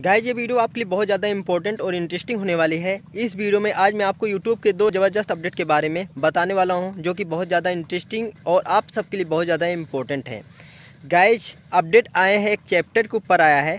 Guys ये video आपके लिए बहुत ज़्यादा इंपॉर्टेंट और इंटरेस्टिंग होने वाली है। इस वीडियो में आज मैं आपको YouTube के दो ज़बरदस्त अपडेट के बारे में बताने वाला हूं, जो कि बहुत ज़्यादा इंटरेस्टिंग और आप सबके लिए बहुत ज़्यादा इंपॉर्टेंट है। गाइस अपडेट आए हैं, एक चैप्टर के ऊपर आया है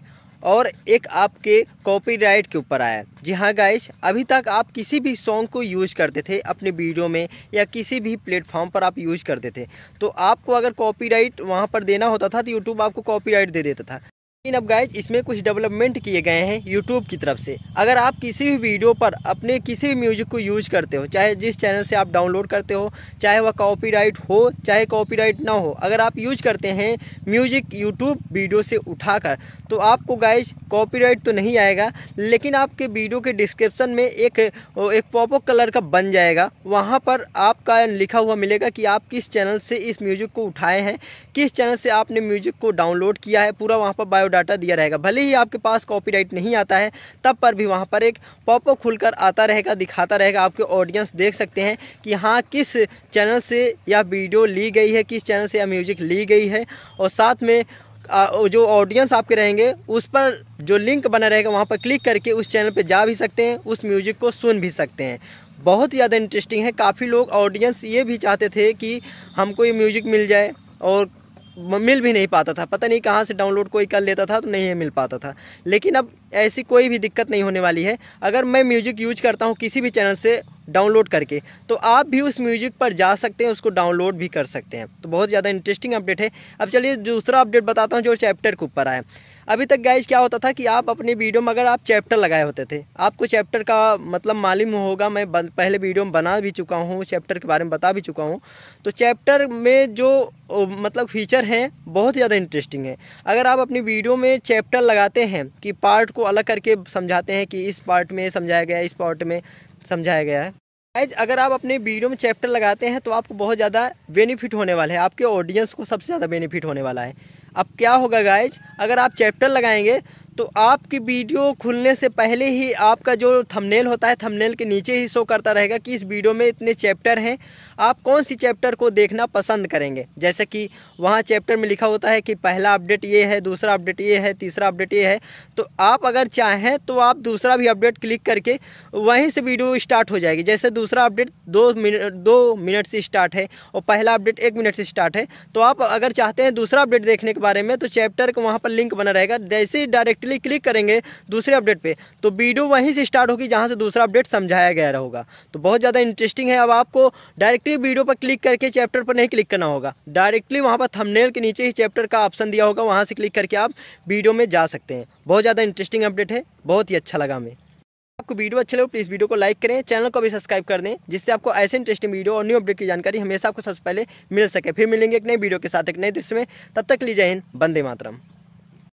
और एक आपके कॉपीराइट के ऊपर आया है। जी हाँ गाइस, अभी तक आप किसी भी सॉन्ग को यूज़ करते थे अपने वीडियो में या किसी भी प्लेटफॉर्म पर आप यूज़ करते थे, तो आपको अगर कॉपीराइट वहाँ पर देना होता था तो यूट्यूब आपको कॉपीराइट दे देता था। लेकिन अब गाइज इसमें कुछ डेवलपमेंट किए गए हैं यूट्यूब की तरफ से। अगर आप किसी भी वीडियो पर अपने किसी भी म्यूजिक को यूज करते हो, चाहे जिस चैनल से आप डाउनलोड करते हो, चाहे वह कॉपीराइट हो चाहे कॉपीराइट ना हो, अगर आप यूज करते हैं म्यूजिक यूट्यूब वीडियो से उठाकर, तो आपको गाइज कॉपीराइट तो नहीं आएगा, लेकिन आपके वीडियो के डिस्क्रिप्शन में एक पॉपअप कलर का बन जाएगा। वहाँ पर आपका लिखा हुआ मिलेगा कि आप किस चैनल से इस म्यूजिक को उठाए हैं, किस चैनल से आपने म्यूजिक को डाउनलोड किया है, पूरा वहाँ पर बायोडाटा दिया रहेगा। भले ही आपके पास कॉपीराइट नहीं आता है, तब पर भी वहाँ पर एक पॉपअप खुलकर आता रहेगा, दिखाता रहेगा। आपके ऑडियंस देख सकते हैं कि हाँ किस चैनल से यह वीडियो ली गई है, किस चैनल से यह म्यूजिक ली गई है, और साथ में जो ऑडियंस आपके रहेंगे उस पर जो लिंक बना रहेगा वहाँ पर क्लिक करके उस चैनल पर जा भी सकते हैं, उस म्यूजिक को सुन भी सकते हैं। बहुत ज़्यादा इंटरेस्टिंग है। काफ़ी लोग ऑडियंस ये भी चाहते थे कि हमको ये म्यूजिक मिल जाए और मिल भी नहीं पाता था, पता नहीं कहाँ से डाउनलोड कोई कर लेता था तो नहीं मिल पाता था। लेकिन अब ऐसी कोई भी दिक्कत नहीं होने वाली है। अगर मैं म्यूजिक यूज करता हूँ किसी भी चैनल से डाउनलोड करके, तो आप भी उस म्यूजिक पर जा सकते हैं, उसको डाउनलोड भी कर सकते हैं। तो बहुत ज़्यादा इंटरेस्टिंग अपडेट है। अब चलिए दूसरा अपडेट बताता हूँ जो चैप्टर के ऊपर आया। अभी तक गाइज क्या होता था कि आप अपने वीडियो में अगर आप चैप्टर लगाए होते थे, आपको चैप्टर का मतलब मालूम होगा, मैं पहले वीडियो में बना भी चुका हूँ, चैप्टर के बारे में बता भी चुका हूँ। तो चैप्टर में जो मतलब फीचर हैं बहुत ज़्यादा इंटरेस्टिंग है। अगर आप अपनी वीडियो में चैप्टर लगाते हैं कि पार्ट को अलग करके समझाते हैं कि इस पार्ट में समझाया गया है, इस पार्ट में समझाया गया है, गाइज अगर आप अपने वीडियो में चैप्टर लगाते हैं तो आपको बहुत ज़्यादा बेनिफिट होने वाला है, आपके ऑडियंस को सबसे ज़्यादा बेनिफिट होने वाला है। अब क्या होगा गाइज, अगर आप चैप्टर लगाएंगे तो आपकी वीडियो खुलने से पहले ही आपका जो थंबनेल होता है, थंबनेल के नीचे ही शो करता रहेगा कि इस वीडियो में इतने चैप्टर हैं, आप कौन सी चैप्टर को देखना पसंद करेंगे। जैसे कि वहाँ चैप्टर में लिखा होता है कि पहला अपडेट ये है, दूसरा अपडेट ये है, तीसरा अपडेट ये है, तो आप अगर चाहें तो आप दूसरा भी अपडेट क्लिक करके वहीं से वीडियो स्टार्ट हो जाएगी। जैसे दूसरा अपडेट 2 मिनट से स्टार्ट है और पहला अपडेट 1 मिनट से स्टार्ट है, तो आप अगर चाहते हैं दूसरा अपडेट देखने के बारे में तो चैप्टर का वहाँ पर लिंक बना रहेगा। जैसे ही डायरेक्टली क्लिक करेंगे दूसरे अपडेट पर तो वीडियो वहीं से स्टार्ट होगी जहाँ से दूसरा अपडेट समझाया गया होगा। तो बहुत ज़्यादा इंटरेस्टिंग है। अब आपको डायरेक्ट वीडियो पर क्लिक करके चैप्टर पर नहीं क्लिक करना होगा, डायरेक्टली वहां पर थंबनेल के नीचे ही चैप्टर का ऑप्शन दिया होगा, वहां से क्लिक करके आप वीडियो में जा सकते हैं। बहुत ज़्यादा इंटरेस्टिंग अपडेट है, बहुत ही अच्छा लगा हमें। आपको वीडियो अच्छा लगे प्लीज़ वीडियो को लाइक करें, चैनल को भी सब्सक्राइब कर दें, जिससे आपको ऐसे इंटरेस्टिंग वीडियो और न्यू अपडेट की जानकारी हमेशा आपको सबसे पहले मिल सके। फिर मिलेंगे एक नई वीडियो के साथ एक नए दृश्य में, तब तक लीजिए हिंद, वंदे मातरम।